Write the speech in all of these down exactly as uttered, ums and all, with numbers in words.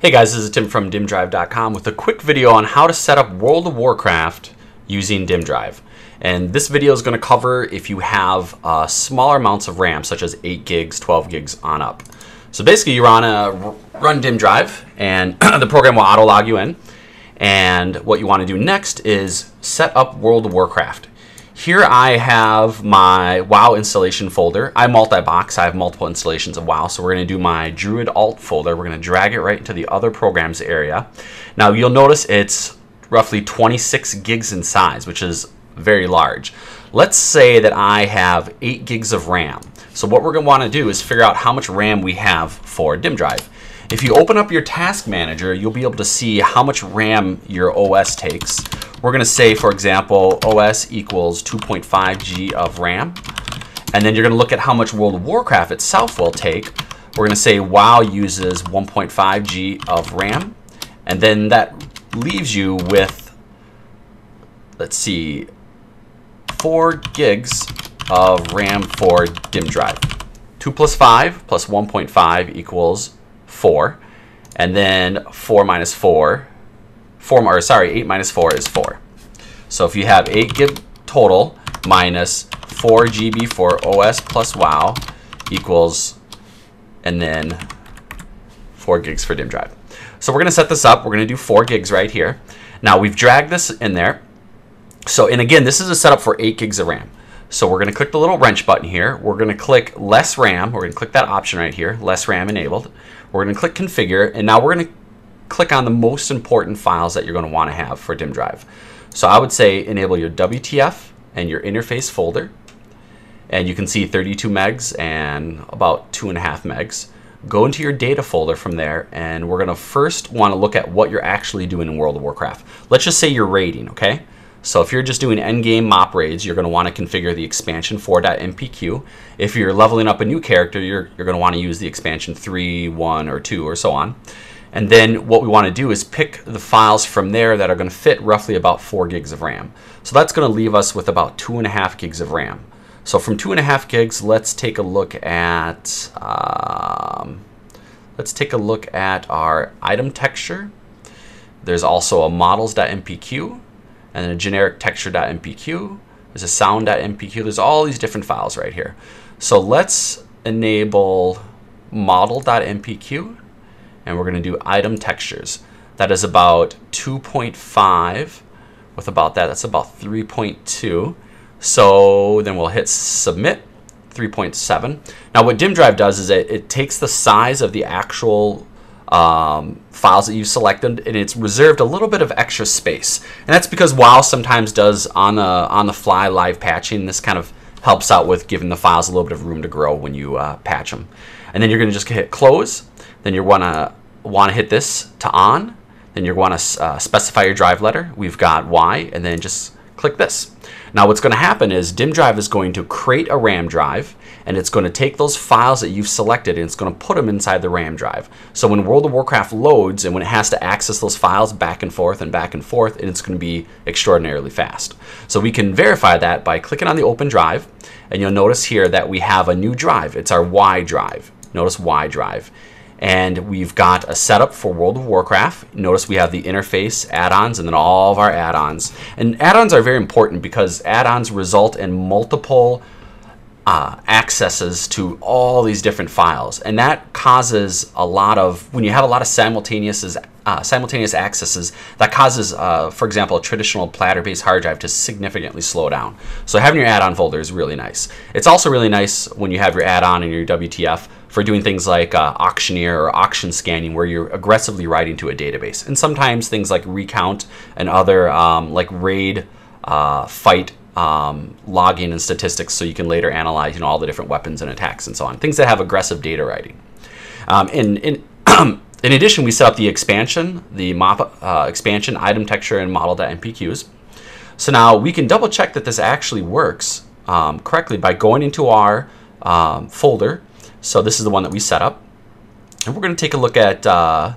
Hey guys, this is Tim from Dimmdrive dot com with a quick video on how to set up World of Warcraft using Dimmdrive. And this video is going to cover if you have uh, smaller amounts of RAM, such as eight gigs, twelve gigs on up. So basically you're on a run Dimmdrive and the program will auto log you in. And what you want to do next is set up World of Warcraft. Here I have my WoW installation folder. I multi-box, I have multiple installations of WoW, so we're gonna do my Druid Alt folder. We're gonna drag it right into the other programs area. Now you'll notice it's roughly twenty-six gigs in size, which is very large. Let's say that I have eight gigs of RAM. So what we're gonna wanna do is figure out how much RAM we have for Dimmdrive. If you open up your task manager, you'll be able to see how much RAM your O S takes. We're going to say, for example, O S equals two point five G of RAM. And then you're going to look at how much World of Warcraft itself will take. We're going to say WoW uses one point five G of RAM. And then that leaves you with, let's see, four gigs of RAM for Dimmdrive. Two plus five plus one point five equals four. And then four minus four. Four, or sorry, eight minus four is four. So if you have eight gig total minus four G B for O S plus WoW equals, and then four gigs for Dimmdrive. So we're gonna set this up. We're gonna do four gigs right here. Now we've dragged this in there. So, and again, this is a setup for eight gigs of RAM. So we're gonna click the little wrench button here. We're gonna click less RAM. We're gonna click that option right here, less RAM enabled. We're gonna click configure, and now we're gonna click on the most important files that you're going to want to have for Dimmdrive. So I would say enable your W T F and your interface folder. And you can see thirty-two megs and about two and a half megs. Go into your data folder from there, and we're going to first want to look at what you're actually doing in World of Warcraft. Let's just say you're raiding, okay? So if you're just doing endgame mop raids, you're going to want to configure the expansion four dot M P Q. If you're leveling up a new character, you're, you're going to want to use the expansion three, one, or two, or so on. And then what we want to do is pick the files from there that are going to fit roughly about four gigs of RAM. So that's going to leave us with about two and a half gigs of RAM. So from two and a half gigs, let's take a look at um, let's take a look at our item texture. There's also a models dot M P Q and a generic texture dot M P Q. There's a sound dot M P Q. There's all these different files right here. So let's enable model dot M P Q. And we're going to do item textures. That is about two point five. With about that, that's about three point two. So then we'll hit submit, three point seven. Now what Dimmdrive does is it, it takes the size of the actual um, files that you've selected, and it's reserved a little bit of extra space. And that's because WoW sometimes does on the, on the fly live patching. This kind of helps out with giving the files a little bit of room to grow when you uh, patch them. And then you're going to just hit close. Then you want to want to hit this to on. Then you want to uh, specify your drive letter. We've got Y, and then just click this. Now what's going to happen is Dimmdrive is going to create a RAM drive, and it's going to take those files that you've selected and it's going to put them inside the RAM drive. So when World of Warcraft loads and when it has to access those files back and forth and back and forth, and it's going to be extraordinarily fast. So we can verify that by clicking on the open drive, and you'll notice here that we have a new drive. It's our Y drive. Notice Y drive. And we've got a setup for World of Warcraft. Notice we have the interface, add-ons, and then all of our add-ons. And add-ons are very important because add-ons result in multiple uh, accesses to all these different files. And that causes a lot of, when you have a lot of simultaneous, uh, simultaneous accesses, that causes, uh, for example, a traditional platter-based hard drive to significantly slow down. So having your add-on folder is really nice. It's also really nice when you have your add-on and your W T F for doing things like uh, auctioneer or auction scanning, where you're aggressively writing to a database. And sometimes things like recount and other um, like raid uh, fight um, logging and statistics, so you can later analyze, you know, all the different weapons and attacks and so on, things that have aggressive data writing. Um, in, in, in addition, we set up the expansion, the mop uh, expansion, item texture, and model dot M P Qs. So now we can double check that this actually works um, correctly by going into our um, folder. So this is the one that we set up. And we're going to take a look at uh,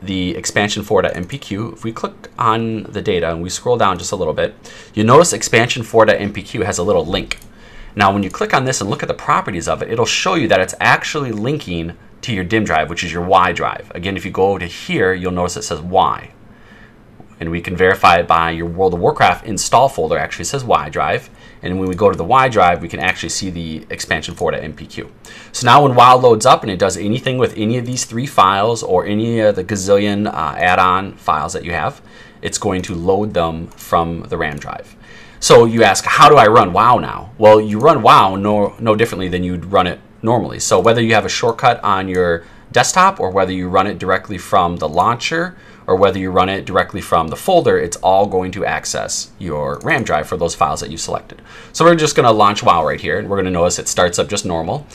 the expansion four dot M P Q. If we click on the data and we scroll down just a little bit, you'll notice expansion four dot M P Q has a little link. Now when you click on this and look at the properties of it, it'll show you that it's actually linking to your dim drive, which is your Y drive. Again, if you go over to here, you'll notice it says Y. And we can verify it by your World of Warcraft install folder actually says Y drive. And when we go to the Y drive, we can actually see the expansion for it at M P Q. So now when WoW loads up and it does anything with any of these three files or any of the gazillion uh, add-on files that you have, it's going to load them from the RAM drive. So you ask, how do I run WoW now? Well, you run WoW no, no differently than you'd run it normally. So whether you have a shortcut on your desktop or whether you run it directly from the launcher or whether you run it directly from the folder, it's all going to access your RAM drive for those files that you selected. So we're just going to launch WoW right here, and we're going to notice it starts up just normal.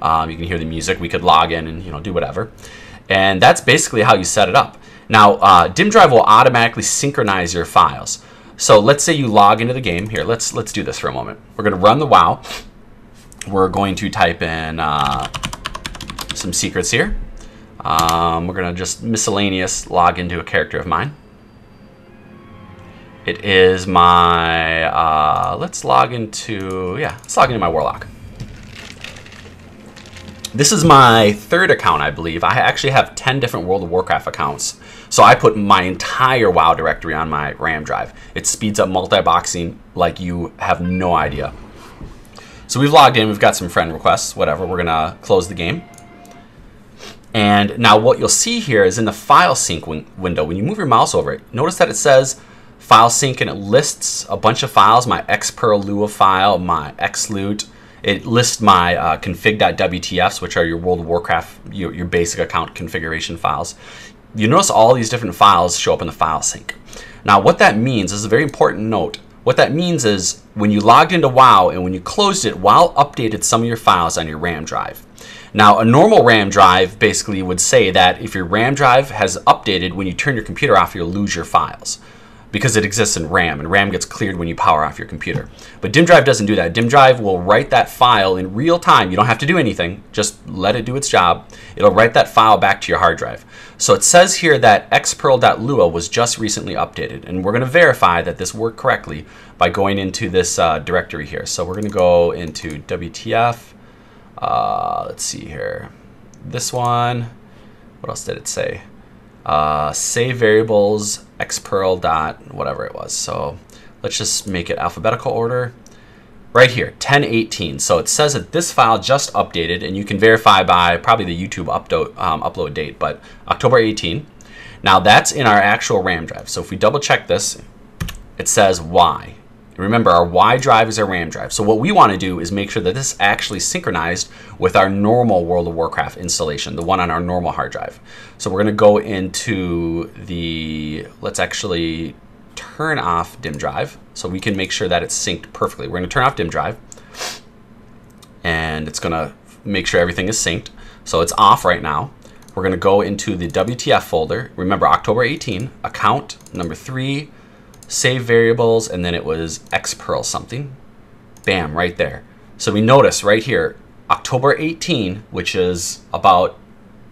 Um, you can hear the music. We could log in and, you know, do whatever. And that's basically how you set it up. Now, uh, Dimmdrive will automatically synchronize your files. So let's say you log into the game here. Let's let's do this for a moment. We're going to run the WoW. We're going to type in uh, some secrets here. Um, we're going to just miscellaneous log into a character of mine. It is my, uh, let's log into, yeah, let's log into my Warlock. This is my third account, I believe. I actually have ten different World of Warcraft accounts. So I put my entire WoW directory on my RAM drive. It speeds up multi-boxing like you have no idea. So we've logged in, we've got some friend requests, whatever. We're going to close the game. And now what you'll see here is in the file sync win window, when you move your mouse over it, notice that it says file sync and it lists a bunch of files, my xperl dot lua file, my xloot. It lists my uh, config dot w t f s, which are your World of Warcraft, your, your basic account configuration files. You notice all these different files show up in the file sync. Now what that means, this is a very important note, what that means is when you logged into WoW and when you closed it, WoW updated some of your files on your RAM drive. Now, a normal RAM drive basically would say that if your RAM drive has updated, when you turn your computer off, you'll lose your files because it exists in RAM, and RAM gets cleared when you power off your computer. But Dimmdrive doesn't do that. Dimmdrive will write that file in real time. You don't have to do anything. Just let it do its job. It'll write that file back to your hard drive. So it says here that xperl dot lua was just recently updated, and we're going to verify that this worked correctly by going into this uh, directory here. So we're going to go into W T F. Uh, let's see here. This one. What else did it say? Uh, save variables xperl dot whatever it was. So let's just make it alphabetical order. Right here, ten eighteen. So it says that this file just updated, and you can verify by probably the YouTube updo um, upload date, but October eighteenth. Now that's in our actual RAM drive. So if we double check this, it says Y. Remember, our Y drive is our RAM drive. So what we want to do is make sure that this actually synchronized with our normal World of Warcraft installation, the one on our normal hard drive. So we're going to go into the, let's actually turn off Dim Drive so we can make sure that it's synced perfectly. We're going to turn off Dim Drive, and it's going to make sure everything is synced. So it's off right now. We're going to go into the W T F folder. Remember, October eighteenth, account number three, save variables, and then it was xperl something. Bam, right there. So we notice right here, October eighteenth, which is about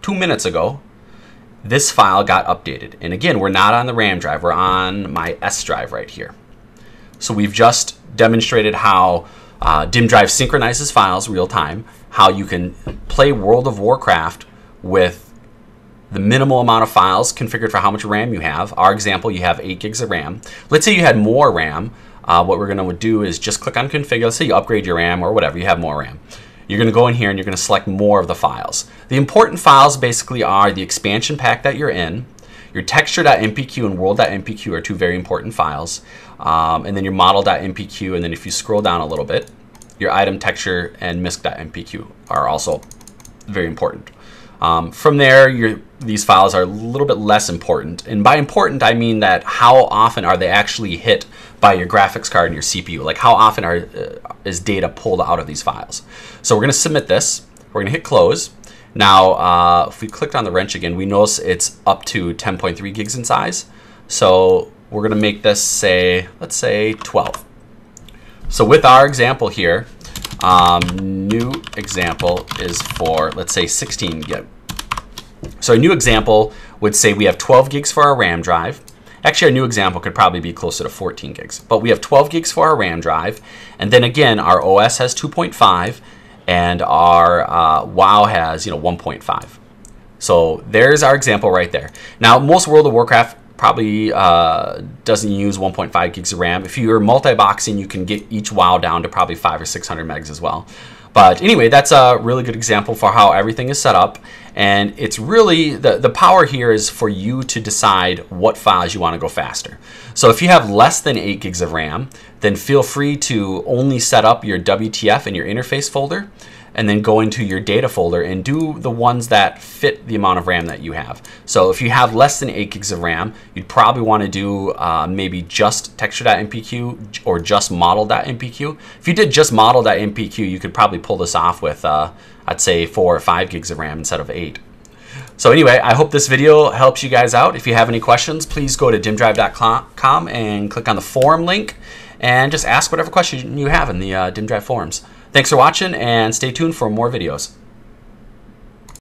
two minutes ago, this file got updated. And again, we're not on the RAM drive, we're on my S drive right here. So we've just demonstrated how uh, Dimmdrive synchronizes files real time, how you can play World of Warcraft with the minimal amount of files configured for how much RAM you have. Our example, you have eight gigs of RAM. Let's say you had more RAM. Uh, what we're gonna do is just click on configure. Let's say you upgrade your RAM or whatever, you have more RAM. You're gonna go in here and you're gonna select more of the files. The important files basically are the expansion pack that you're in, your texture dot m p q and world dot m p q are two very important files, um, and then your model dot m p q, and then if you scroll down a little bit, your item texture and misc dot m p q are also very important. Um, from there, your, these files are a little bit less important. And by important, I mean that how often are they actually hit by your graphics card and your C P U? Like how often are, uh, is data pulled out of these files? So we're going to submit this. We're going to hit close. Now, uh, if we clicked on the wrench again, we notice it's up to ten point three gigs in size. So we're going to make this say, let's say twelve. So with our example here, Um, new example is for, let's say, sixteen gig. So a new example would say we have twelve gigs for our RAM drive. Actually, our new example could probably be closer to fourteen gigs, but we have twelve gigs for our RAM drive. And then again, our O S has two point five and our uh, WoW has, you know, one point five. So there's our example right there. Now, most World of Warcraft probably uh, doesn't use one point five gigs of RAM. If you're multi-boxing, you can get each WoW down to probably five or six hundred megs as well. But anyway, that's a really good example for how everything is set up. And it's really, the, the power here is for you to decide what files you want to go faster. So if you have less than eight gigs of RAM, then feel free to only set up your W T F in your interface folder, and then go into your data folder and do the ones that fit the amount of RAM that you have. So if you have less than eight gigs of RAM, you'd probably want to do uh, maybe just texture.mpq or just model.mpq. If you did just model.mpq, you could probably pull this off with, uh, I'd say, four or five gigs of RAM instead of eight. So anyway, I hope this video helps you guys out. If you have any questions, please go to dimmdrive dot com and click on the forum link and just ask whatever question you have in the uh, Dimmdrive forums. Thanks for watching, and stay tuned for more videos.